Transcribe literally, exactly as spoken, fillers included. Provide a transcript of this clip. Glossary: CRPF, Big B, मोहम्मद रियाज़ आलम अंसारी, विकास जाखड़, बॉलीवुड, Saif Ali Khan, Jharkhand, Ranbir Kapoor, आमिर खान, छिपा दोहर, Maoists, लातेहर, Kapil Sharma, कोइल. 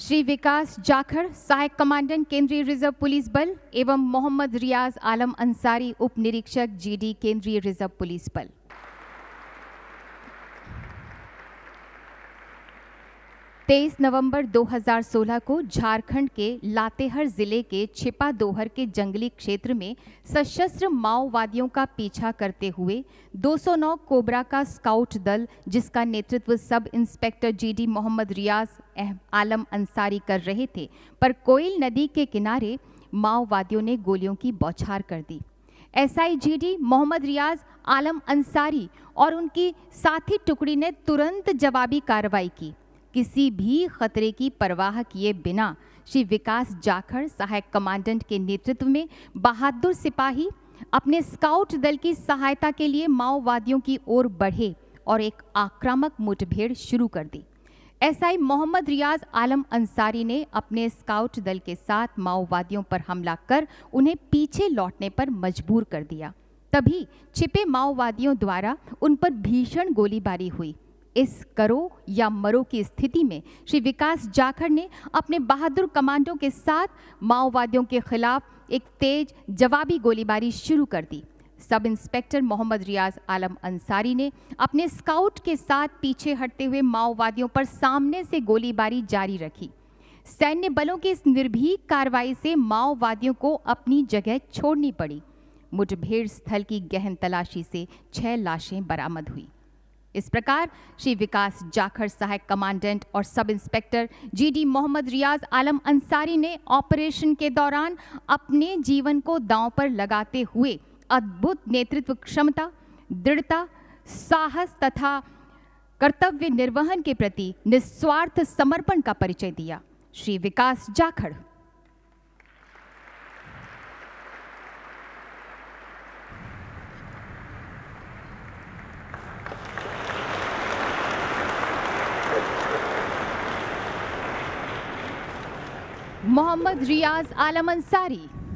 श्री विकास जाखड़, सहायक कमांडेंट केंद्रीय reserve police बल एवं मोहम्मद रियाज़ आलम अंसारी, उप निरीक्षक जीडी केंद्रीय रिजर्व पुलिस बल। तेईस नवंबर दो हज़ार सोलह को झारखंड के लातेहर जिले के छिपा दोहर के जंगली क्षेत्र में सशस्त्र माओवादियों का पीछा करते हुए दो सौ नौ कोबरा का स्काउट दल, जिसका नेतृत्व sub inspector GD मोहम्मद रियाज़ आलम अंसारी कर रहे थे, पर कोइल नदी के किनारे माओवादियों ने गोलियों की बौछार कर दी। एसआई जीडी मोहम्मद रियाज़ आलम अंसारी और उनकी साथी टुकड़ी ने तुरंत जवाबी कार्रवाई की। किसी भी खतरे की परवाह किए बिना श्री विकास जाखड़, सहायक कमांडेंट के नेतृत्व में बहादुर सिपाही अपने स्काउट दल की सहायता के लिए माओवादियों की ओर बढ़े और एक आक्रामक मुठभेड़ शुरू कर दी। एसआई मोहम्मद रियाज़ आलम अंसारी ने अपने स्काउट दल के साथ माओवादियों पर हमला कर उन्हें पीछे लौटने पर मजबूर कर दिया। तभी छिपे माओवादियों द्वारा उन पर भीषण गोलीबारी हुई। इस करो या मरो की स्थिति में श्री विकास जाखड़ ने अपने बहादुर कमांडो के साथ माओवादियों के खिलाफ एक तेज जवाबी गोलीबारी शुरू कर दी। सब इंस्पेक्टर मोहम्मद रियाज़ आलम अंसारी ने अपने स्काउट के साथ पीछे हटते हुए माओवादियों पर सामने से गोलीबारी जारी रखी। सैन्य बलों की इस निर्भीक कार्रवाई से माओवादियों को अपनी जगह छोड़नी पड़ी। मुठभेड़ स्थल की गहन तलाशी से छह लाशें बरामद हुई। इस प्रकार श्री विकास जाखड़, सहायक कमांडेंट और sub inspector GD मोहम्मद रियाज़ आलम अंसारी ने ऑपरेशन के दौरान अपने जीवन को दांव पर लगाते हुए अद्भुत नेतृत्व क्षमता, दृढ़ता, साहस तथा कर्तव्य निर्वहन के प्रति निस्वार्थ समर्पण का परिचय दिया। श्री विकास जाखड़। मोहम्मद रियाज़ आलम अंसारी।